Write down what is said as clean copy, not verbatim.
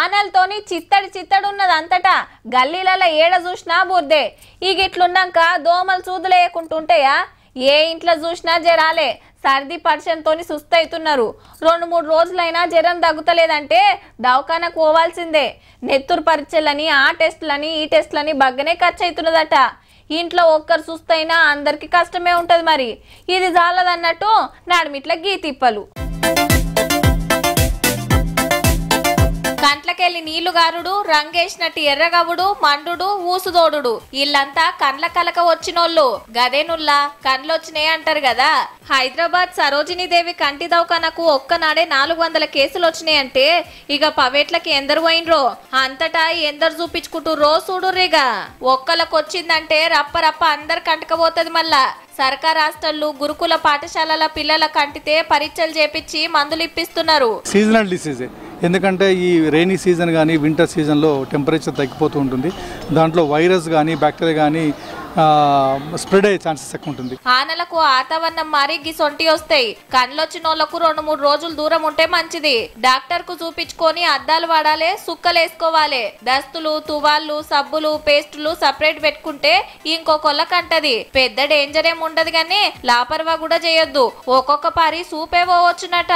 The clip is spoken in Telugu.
ఆనల్తోని చిత్తడి చిత్తడి ఉన్నదంతట గల్లీలల ఏడ చూసినా బుర్దే. ఇగ ఇట్లున్నాక దోమలు చూదులేకుంటుంటాయా? ఏ ఇంట్లో చూసినా జరాలే. సర్ది పరిచయంతోని సుస్తైతున్నారు. 2-3 రోజులైనా జ్వరం తగ్గుతలేదంటే దవాఖానకు పోవాల్సిందే. నెత్తురు పరీక్షలని ఆ టెస్ట్లని ఈ టెస్ట్లని బగ్గనే ఖర్చు అవుతున్నదట. ఇంట్లో ఒక్కరు సుస్తైనా అందరికీ కష్టమే ఉంటుంది. మరి ఇది చాలదన్నట్టు నడిమిట్ల గీ తిప్పలు. కంట్లకెళ్ళి నీళ్లు గారుడు, రంగేసినట్టు ఎర్రగవుడు, మండు, ఊసుదోడు, ఇల్లంతా కండ్ల కలక వచ్చినోళ్ళు. గదేనుల్లా కండ్లొచ్చినాయి అంటారు కదా. హైదరాబాద్ సరోజినీదేవి కంటి దవకానకు ఒక్కనాడే 400 కేసులు వచ్చినాయంటే ఇక పవేట్లకి ఎందరు పోయినరో, అంతటా ఎందరు చూపించుకుంటుర్రో చూడుర్రిగా. ఒక్కలకొచ్చిందంటే రప్ప రప్ప అందరు కంటకపోతుంది. మళ్ళా సర్కారు హాస్టళ్లు, గురుకుల పాఠశాలల పిల్లల కంటితే పరీక్షలు చేపించి మందులు ఇప్పిస్తున్నారు. సీజనల్ డిసీజ్ ఎందుకంటే ఈ రెయినీ సీజన్ కానీ వింటర్ సీజన్లో టెంపరేచర్ తగ్గిపోతూ ఉంటుంది. దాంట్లో వైరస్ కానీ బ్యాక్టీరియా కానీ స్ప్రెడ్ అయ్యే ఛాన్సెస్ ఎక్కువ ఉంటుంది. ఆనలకు వాతావరణం మారి గిసొంటి వస్తాయి. కండ్లొచ్చిన వాళ్ళకు 2-3 రోజులు దూరం ఉంటే మంచిది. డాక్టర్ కు చూపించుకొని అద్దాలు వాడాలి, సుక్కలేసుకోవాలి. దస్తులు, తువాళ్ళు, సబ్బులు, పేస్టులు సపరేట్ పెట్టుకుంటే ఇంకొకళ్ళ కంటది. పెద్ద డేంజర్ ఏమి ఉండదు, కానీ లాపర్వా కూడా చేయొద్దు. ఒక్కొక్క పారి సూపే పోవచ్చునట.